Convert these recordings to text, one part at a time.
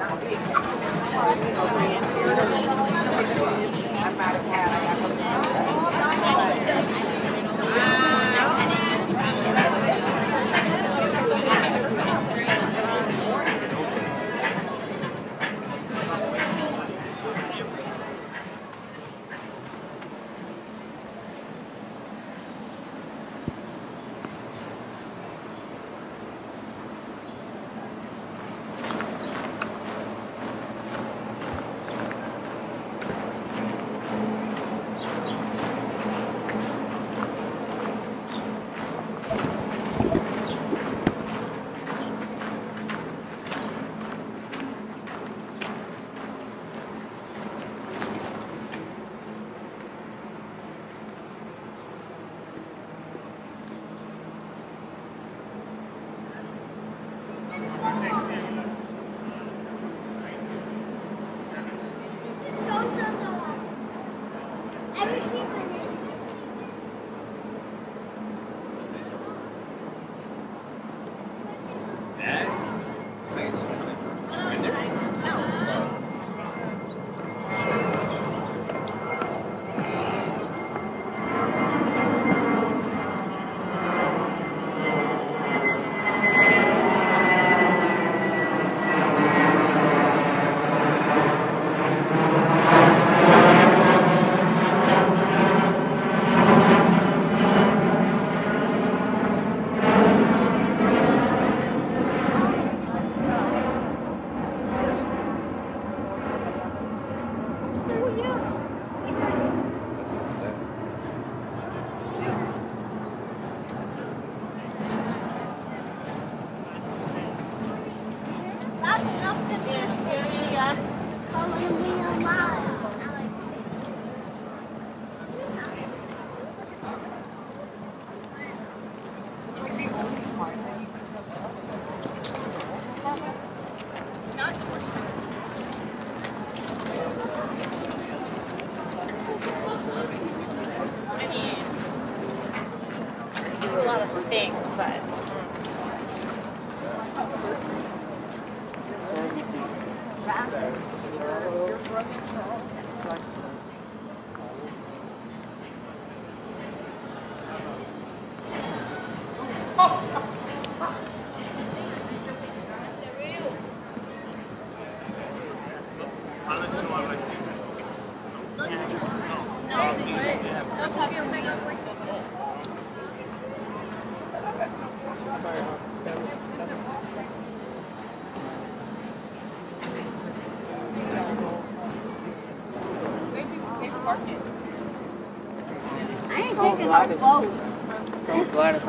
I'm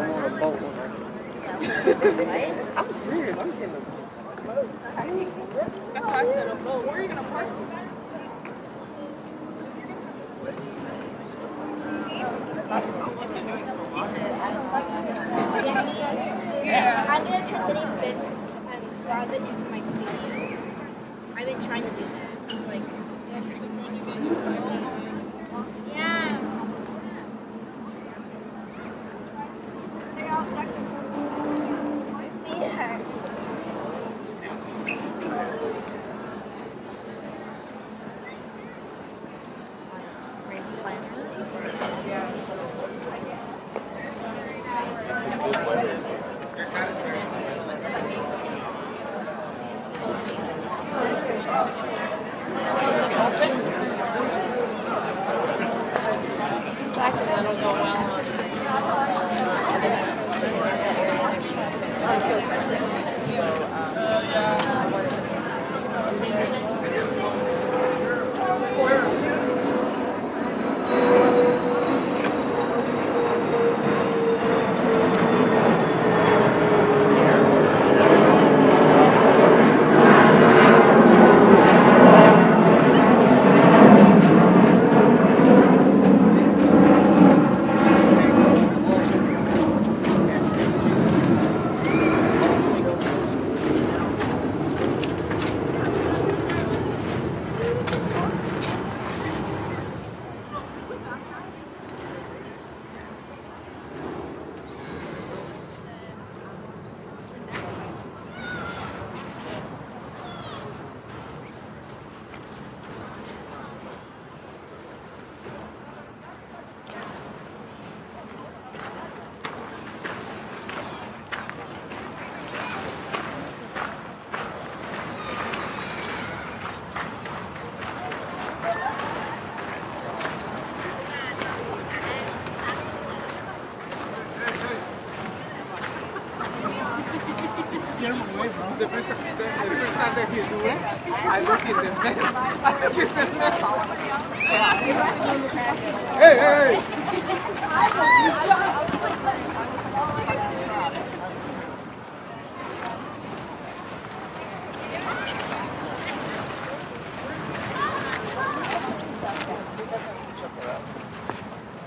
on a boat with her. I'm serious. I'm getting a boat. That's why I said a boat. Where are you going to park? He said, I don't like to. Yeah. I'm going to turn today's bed and closet into my studio. I've been trying to do that.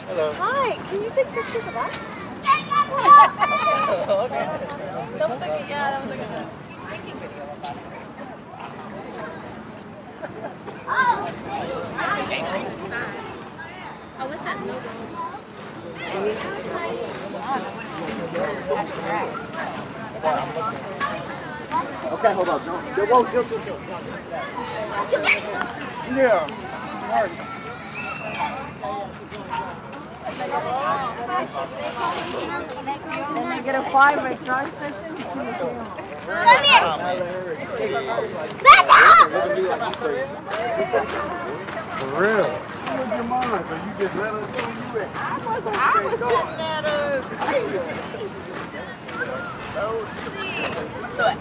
Hello. Hi, can you take pictures of us? That was like a he's taking video of us. Oh, what's that? Okay, hold on. Don't. Can I get a 5-hour drive session? For real? So you just let us do you at? I was sitting at us. So please. Do it.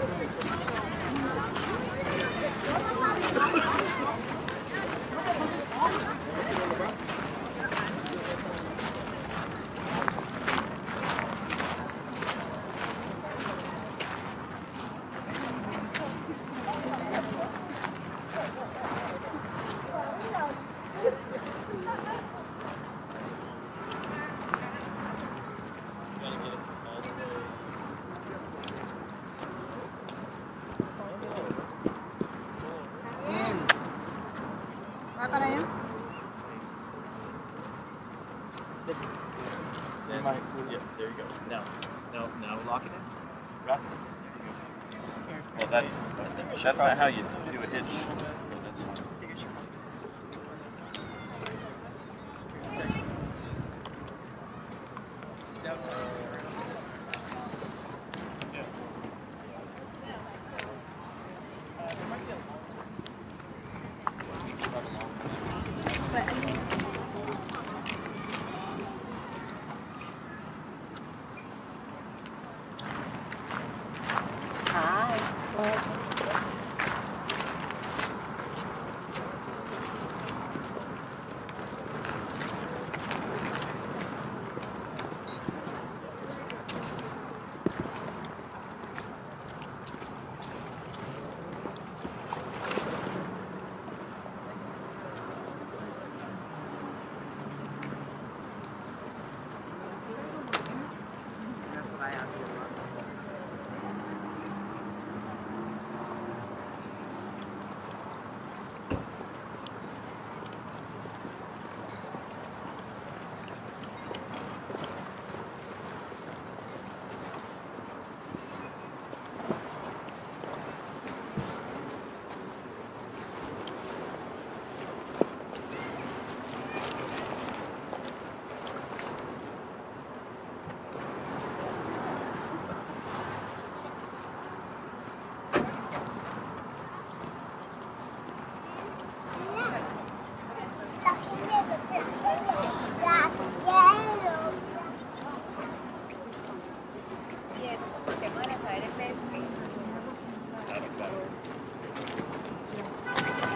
Yeah, there you go. No, lock it in. Wrap it. There you go. Well, that's not how you do a hitch.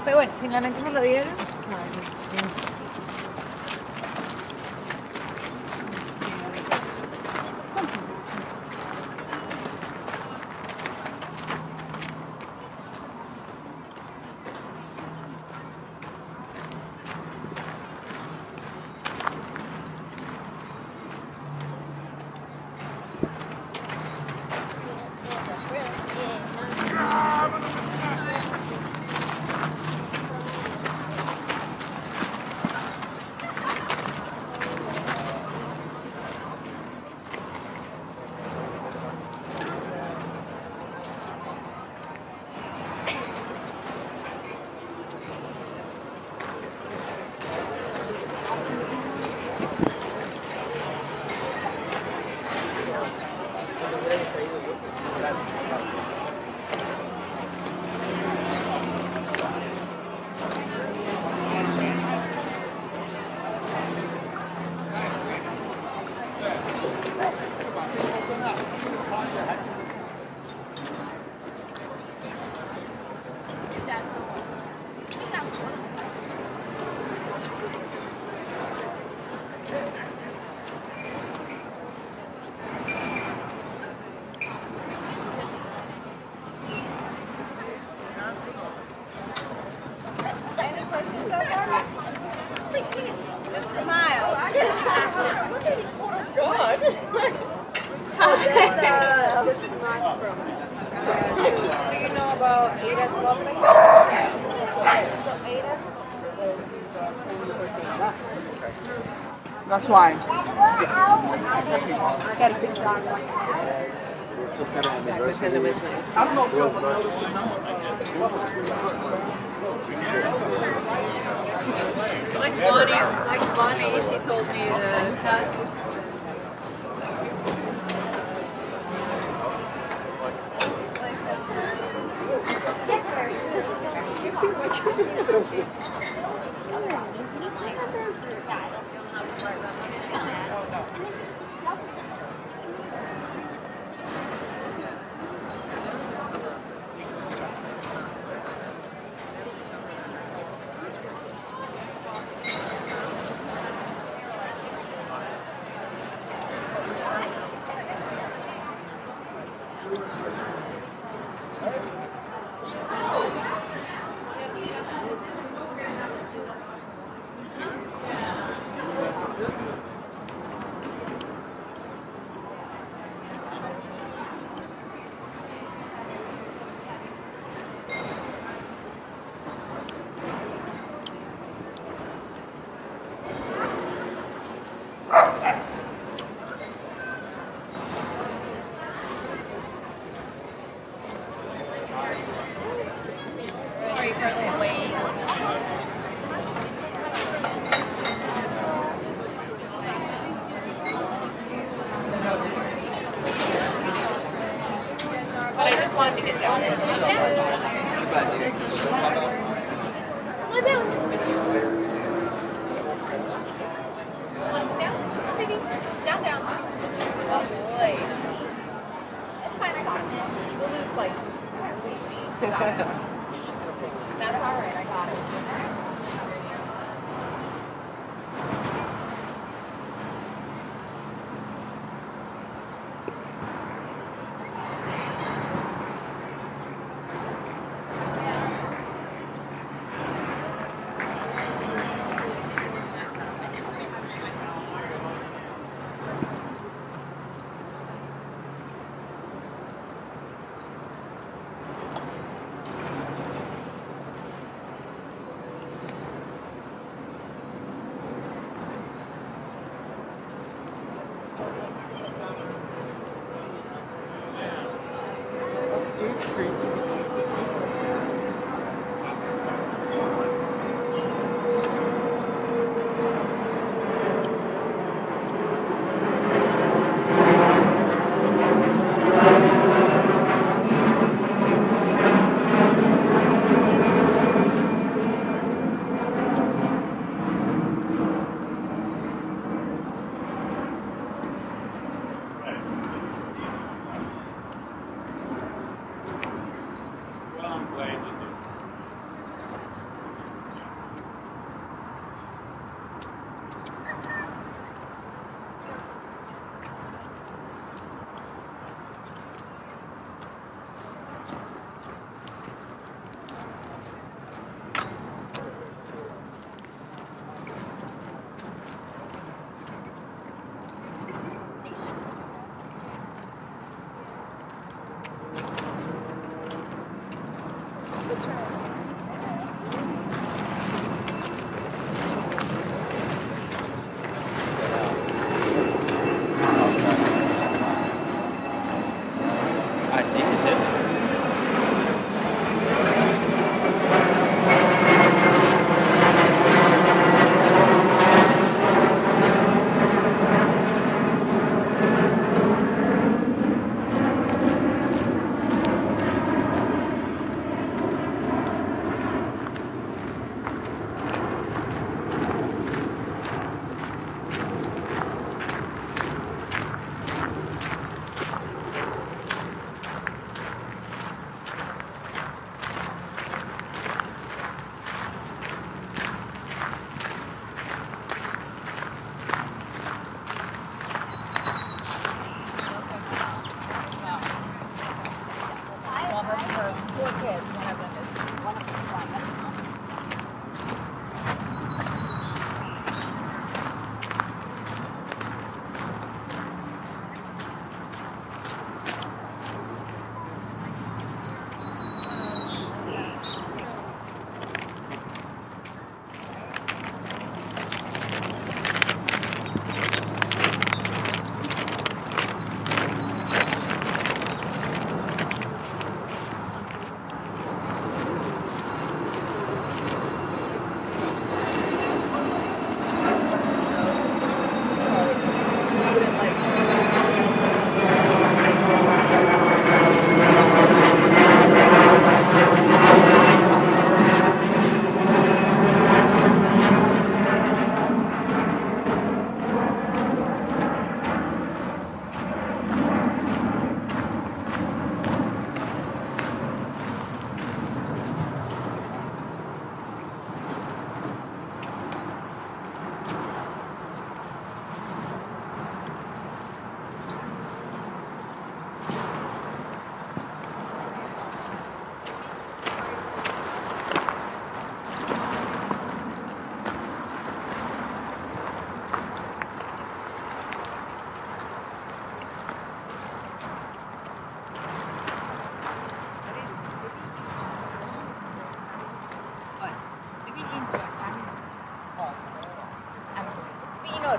Pero bueno, finalmente me lo dieron. Do you know about Ada's lovely? So Ada? That's why. I got a picture on one. I don't know if you'll notice the number. Like Bonnie, she told me that.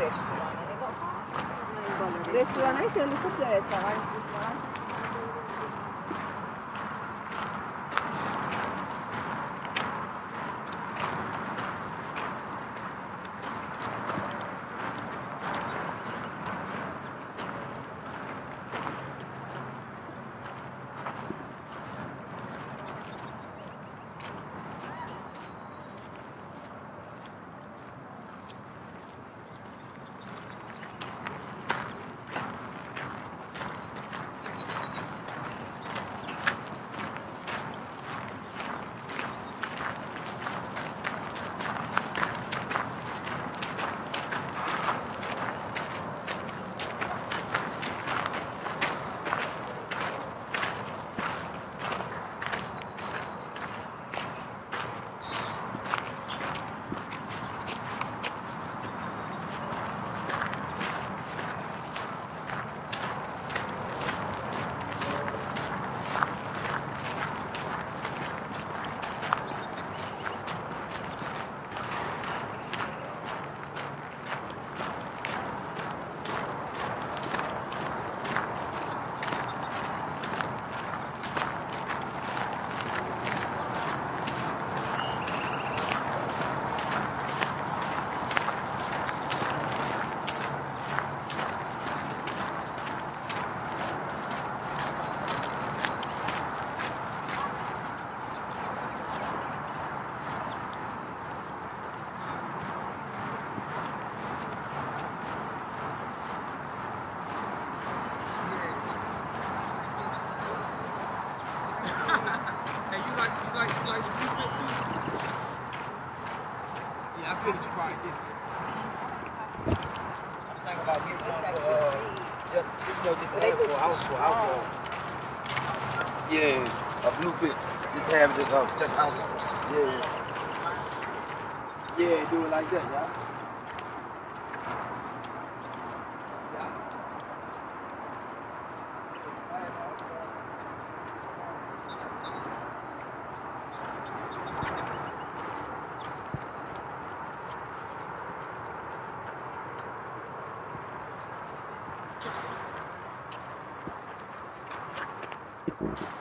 restaurant. And they got $9. Restaurant, I shall look at the restaurant. This one. Yeah, a blueprint. Just have the check out. Yeah. Yeah, do it like that, yeah. Thank you.